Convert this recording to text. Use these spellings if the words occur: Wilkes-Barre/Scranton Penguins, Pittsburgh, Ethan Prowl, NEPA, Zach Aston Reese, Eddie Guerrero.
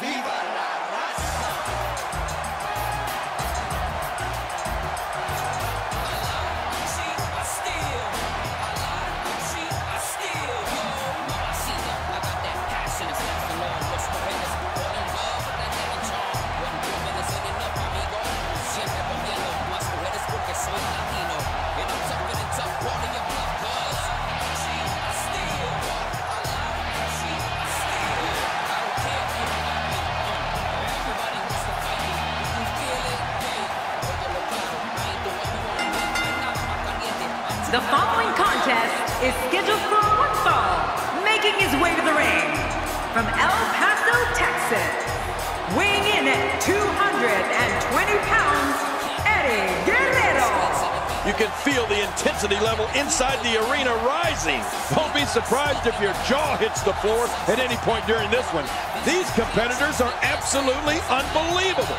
Viva la raza! I like what you I steal. I like what you I steal. Yo, mama, see ya. I got that passion. It's not the Lord. What's the business? All in love with that nigga charm. One woman is in enough, amigo. Siempre comiendo más mujeres porque soy latino. And I'm tougher than tough, part of your blood. The following contest is scheduled for one fall, making his way to the ring from El Paso, Texas, weighing in at 220 pounds, Eddie Guerrero. You can feel the intensity level inside the arena rising. Don't be surprised if your jaw hits the floor at any point during this one. These competitors are absolutely unbelievable.